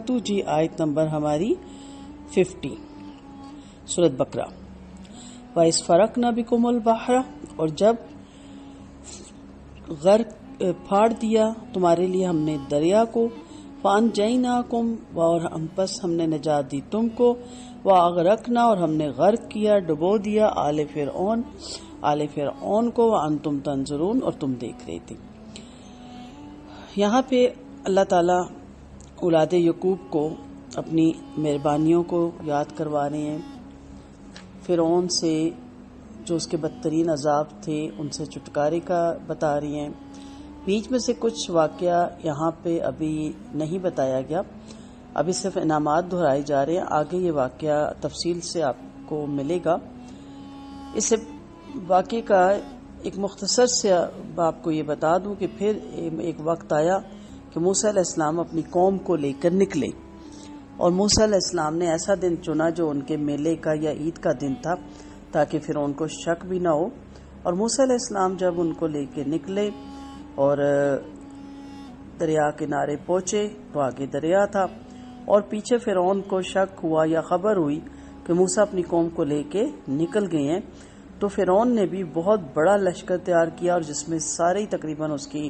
तो जी आयत नंबर हमारी 50 सूरत बकरा। वाइस फरक न बिकुमुल बहरा, और जब गर्क फाड़ दिया तुम्हारे लिए हमने दरिया को, फान जईना कुम, और हम बस हमने नजात दी तुमको, व अगरकना, और हमने गर्क किया डुबो दिया आले फिरऔन को, व अंतुम तंजरून, और तुम देख रहे थे। यहाँ पे अल्लाह ताला औलाद यकूब को अपनी मेहरबानियों को याद करवा रहे हैं, फिरौन से जो उसके बदतरीन अजाब थे उनसे छुटकारे का बता रही हैं। बीच में से कुछ वाक़या यहाँ पे अभी नहीं बताया गया, अभी सिर्फ इनामात दोहराए जा रहे हैं, आगे ये वाक़या तफसील से आपको मिलेगा। इस वाक़े का एक मुख्तसर से आपको ये बता दूं कि फिर एक वक्त आया कि मूसा अलैहिस्सलाम अपनी कौम को लेकर निकले, और मूसा अलैहिस्सलाम ने ऐसा दिन चुना जो उनके मेले का या ईद का दिन था, ताकि फिर उनको शक भी ना हो। और मूसा अलैहिस्सलाम जब उनको लेकर निकले और दरिया किनारे पहुँचे तो आगे दरिया था, और पीछे फिरौन को शक हुआ या खबर हुई कि मूसा अपनी कौम को लेकर निकल गए हैं, तो फिरौन ने भी बहुत बड़ा लश्कर तैयार किया, और जिसमें सारे ही तकरीबन उसकी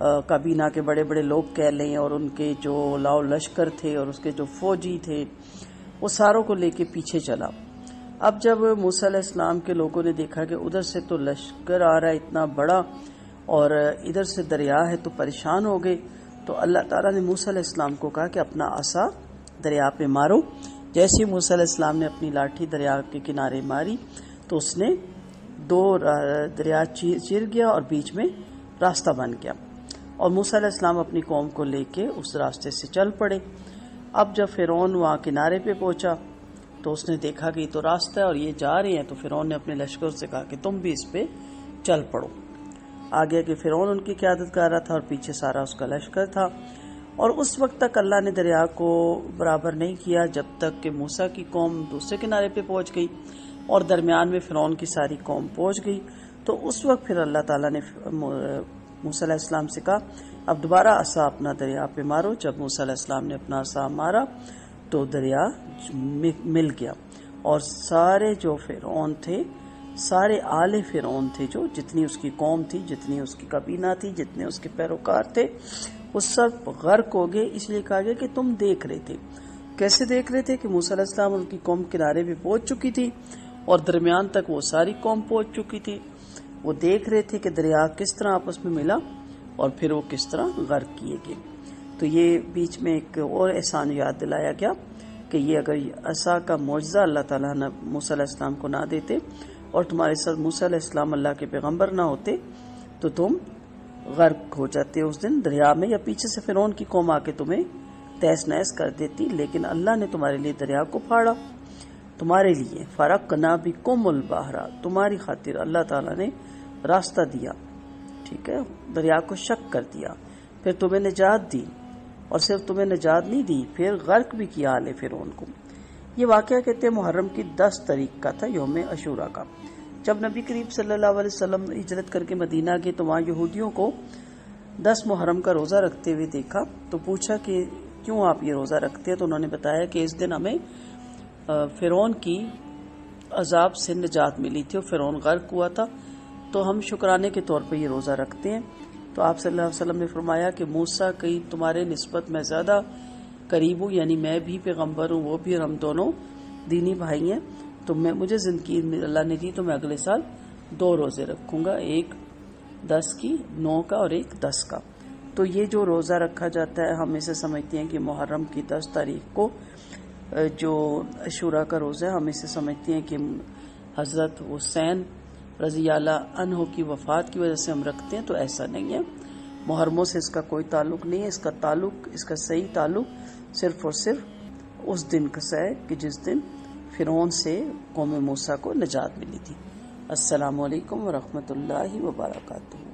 काबीना के बड़े बड़े लोग कह लें, और उनके जो लाओ लश्कर थे और उसके जो फौजी थे वो सारों को लेके पीछे चला। अब जब मूसा अलैहिस्सलाम के लोगों ने देखा कि उधर से तो लश्कर आ रहा है इतना बड़ा और इधर से दरिया है, तो परेशान हो गए। तो अल्लाह ताला ने मूसा अलैहिस्सलाम को कहा कि अपना आसा दरिया पे मारो। जैसे ही मूसा अलैहिस्सलाम ने अपनी लाठी दरिया के किनारे मारी तो उसने दो दरिया चीर गया और बीच में रास्ता बन गया, और मूसा अलैहिस्सलाम अपनी कौम को लेके उस रास्ते से चल पड़े। अब जब फिरौन वहाँ किनारे पे पहुँचा तो उसने देखा कि ये तो रास्ता है और ये जा रहे हैं, तो फिरौन ने अपने लश्कर से कहा कि तुम भी इस पे चल पड़ो। आगे कि फिरौन उनकी क्यादत कर रहा था और पीछे सारा उसका लश्कर था, और उस वक्त तक अल्लाह ने दरिया को बराबर नहीं किया जब तक कि मूसा की कौम दूसरे किनारे पे पहुँच गई, और दरमियान में फिरौन की सारी कौम पहुँच गई। तो उस वक्त फिर अल्लाह ताला ने मूसा अलैहिस्सलाम से कहा अब दोबारा आसा अपना दरिया पे मारो। जब मूसा अलैहिस्सलाम ने अपना आसा मारा तो दरिया मिल गया, और सारे जो फिरौन थे, सारे आले फिरौन थे, जो जितनी उसकी कौम थी, जितनी उसकी कबीना थी, जितने उसके पैरोकार थे, वो सब गर्क हो गए। इसलिए कहा गया कि तुम देख रहे थे। कैसे देख रहे थे कि मूसा अलैहिस्सलाम उनकी कौम किनारे भी पहुँच चुकी थी और दरमियान तक वो सारी कौम पहुंच चुकी थी। वो देख रहे थे कि दरिया किस तरह आपस में मिला और फिर वो किस तरह गर्क किए गए। तो ये बीच में एक और एहसान याद दिलाया गया कि ये अगर असा का मौजज़ा अल्लाह ताला ने मूसा अलैहिस्सलाम को ना देते और तुम्हारे साथ मूसा अलैहिस्सलाम अल्लाह के पैगम्बर ना होते तो तुम गर्क हो जाते उस दिन दरिया में, या पीछे से फिरौन की कौम आके तुम्हें तहस नहस कर देती। लेकिन अल्लाह ने तुम्हारे लिए दरिया को फाड़ा, तुम्हारे लिए फरकना बिकुमुल बहरा, तुम्हारी खातिर अल्लाह ताला ने रास्ता दिया, ठीक है, दरिया को शक कर दिया, फिर तुम्हें निजात दी, और सिर्फ तुम्हें निजात नहीं दी, फिर गर्क भी किया आले फिरौन को। ये वाक़या कहते हैं मुहर्रम की 10 तारीख का था, यौम अशूरा का। जब नबी करीब सल्लल्लाहु अलैहि वसल्लम हिजरत करके मदीना गए तो वहाँ यहूदियों को 10 मुहर्रम का रोज़ा रखते हुए देखा, तो पूछा कि क्यों आप ये रोज़ा रखते हैं? तो उन्होंने बताया कि इस दिन हमें फिरौन की अजाब से निजात मिली थी और फिरौन गर्क हुआ था, तो हम शुक्राने के तौर पर ये रोज़ा रखते हैं। तो आप सल्लल्लाहु अलैहि वसल्लम ने फरमाया कि मूसा की तुम्हारे निस्बत मैं ज़्यादा करीब हूँ, यानी मैं भी पैगम्बर हूँ, वो भी, और हम दोनों दीनी भाई हैं। तो मैं मुझे ज़िंदगी अल्लाह ने दी, तो मैं अगले साल 2 रोज़े रखूँगा, एक 10 की 9 का और एक 10 का। तो ये जो रोज़ा रखा जाता है, हम इसे समझते हैं कि मुहर्रम की 10 तारीख को जो अशूरा का रोज़ा है, हम इसे समझते हैं कि हज़रत हुसैन रज़ी अल्लाह अन्हु की वफ़ात की वजह से हम रखते हैं। तो ऐसा नहीं है, मुहर्रमों से इसका कोई ताल्लुक़ नहीं है। इसका सही ताल्लुक़ सिर्फ और सिर्फ उस दिन का है कि जिस दिन फिरौन से कौम मूसा को निजात मिली थी। अस्सलामु अलैकुम व रहमतुल्लाहि व बरकातुहू।